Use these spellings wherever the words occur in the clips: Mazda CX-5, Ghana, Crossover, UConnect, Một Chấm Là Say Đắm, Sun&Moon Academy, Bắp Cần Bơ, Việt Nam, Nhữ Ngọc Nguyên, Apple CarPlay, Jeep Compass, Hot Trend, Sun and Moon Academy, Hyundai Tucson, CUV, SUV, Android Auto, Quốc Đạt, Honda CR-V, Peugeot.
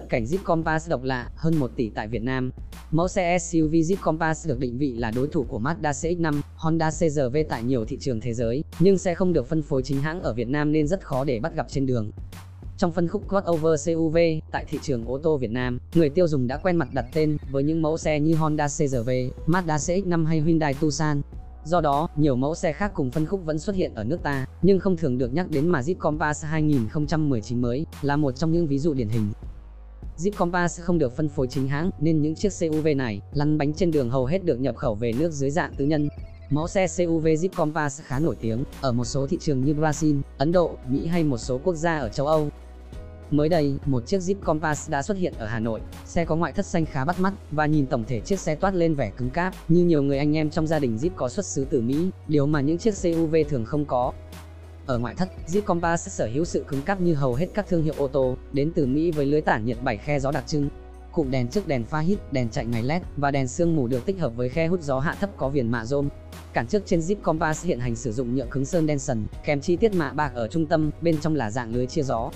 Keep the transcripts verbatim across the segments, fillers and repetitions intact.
Cận cảnh Jeep Compass độc lạ, hơn một tỷ tại Việt Nam. Mẫu xe ét u vê Jeep Compass được định vị là đối thủ của Mazda xê ích năm, Honda xê rờ vê tại nhiều thị trường thế giới, nhưng xe không được phân phối chính hãng ở Việt Nam nên rất khó để bắt gặp trên đường. Trong phân khúc crossover xê u vê, tại thị trường ô tô Việt Nam, người tiêu dùng đã quen mặt đặt tên với những mẫu xe như Honda xê rờ vê, Mazda xê ích năm hay Hyundai Tucson. Do đó, nhiều mẫu xe khác cùng phân khúc vẫn xuất hiện ở nước ta, nhưng không thường được nhắc đến mà Jeep Compass hai nghìn không trăm mười chín mới là một trong những ví dụ điển hình. Jeep Compass không được phân phối chính hãng nên những chiếc xê u vê này lăn bánh trên đường hầu hết được nhập khẩu về nước dưới dạng tư nhân. Mẫu xe xê u vê Jeep Compass khá nổi tiếng ở một số thị trường như Brazil, Ấn Độ, Mỹ hay một số quốc gia ở châu Âu. Mới đây, một chiếc Jeep Compass đã xuất hiện ở Hà Nội. Xe có ngoại thất xanh khá bắt mắt và nhìn tổng thể chiếc xe toát lên vẻ cứng cáp, như nhiều người anh em trong gia đình Jeep có xuất xứ từ Mỹ, điều mà những chiếc xê u vê thường không có. Ở ngoại thất, Jeep Compass sở hữu sự cứng cáp như hầu hết các thương hiệu ô tô đến từ Mỹ với lưới tản nhiệt bảy khe gió đặc trưng. Cụm đèn trước đèn pha hít, đèn chạy ngày led và đèn sương mù được tích hợp với khe hút gió hạ thấp có viền mạ rôm. Cản trước trên Jeep Compass hiện hành sử dụng nhựa cứng sơn đen sần, kèm chi tiết mạ bạc ở trung tâm, bên trong là dạng lưới chia gió.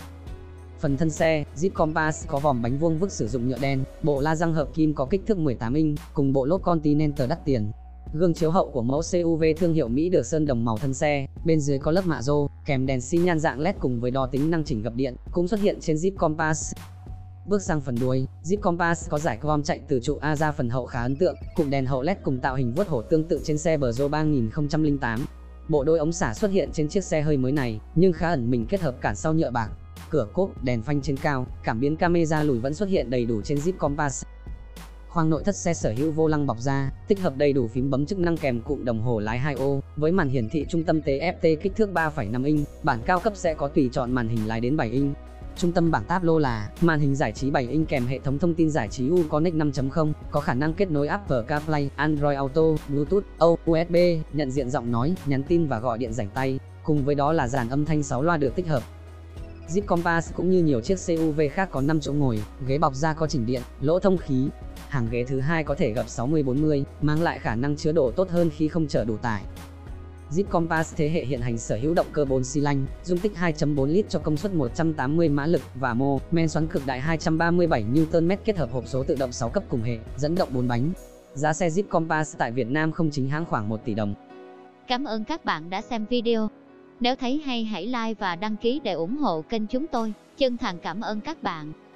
Phần thân xe, Jeep Compass có vòm bánh vuông vức sử dụng nhựa đen, bộ la răng hợp kim có kích thước mười tám inch, cùng bộ lốp Continental đắt tiền. Gương chiếu hậu của mẫu xê u vê thương hiệu Mỹ được sơn đồng màu thân xe, bên dưới có lớp mạ rô, kèm đèn xi nhan dạng led cùng với đo tính năng chỉnh gập điện, cũng xuất hiện trên Jeep Compass. Bước sang phần đuôi, Jeep Compass có giải crom chạy từ trụ A ra phần hậu khá ấn tượng, cụm đèn hậu led cùng tạo hình vuốt hổ tương tự trên xe Peugeot ba nghìn không trăm lẻ tám. Bộ đôi ống xả xuất hiện trên chiếc xe hơi mới này, nhưng khá ẩn mình kết hợp cản sau nhựa bạc. Cửa cốp, đèn phanh trên cao, cảm biến camera lùi vẫn xuất hiện đầy đủ trên Jeep Compass. Khoang nội thất xe sở hữu vô lăng bọc da, tích hợp đầy đủ phím bấm chức năng kèm cụm đồng hồ lái hai ô, với màn hiển thị trung tâm tê ép tê kích thước ba phẩy năm inch, bản cao cấp sẽ có tùy chọn màn hình lái đến bảy inch. Trung tâm bảng tablo là màn hình giải trí bảy inch kèm hệ thống thông tin giải trí UConnect năm chấm không, có khả năng kết nối Apple CarPlay, Android Auto, Bluetooth, u ét bê, nhận diện giọng nói, nhắn tin và gọi điện rảnh tay, cùng với đó là dàn âm thanh sáu loa được tích hợp. Jeep Compass cũng như nhiều chiếc xê u vê khác có năm chỗ ngồi, ghế bọc da có chỉnh điện, lỗ thông khí. Hàng ghế thứ hai có thể gập sáu mươi bốn mươi, mang lại khả năng chứa đồ tốt hơn khi không chở đủ tải. Jeep Compass thế hệ hiện hành sở hữu động cơ bốn xi lanh, dung tích hai chấm bốn lít cho công suất một trăm tám mươi mã lực và mô men xoắn cực đại hai trăm ba mươi bảy newton mét kết hợp hộp số tự động sáu cấp cùng hệ, dẫn động bốn bánh. Giá xe Jeep Compass tại Việt Nam không chính hãng khoảng một tỷ đồng. Cảm ơn các bạn đã xem video. Nếu thấy hay hãy like và đăng ký để ủng hộ kênh chúng tôi. Chân thành cảm ơn các bạn.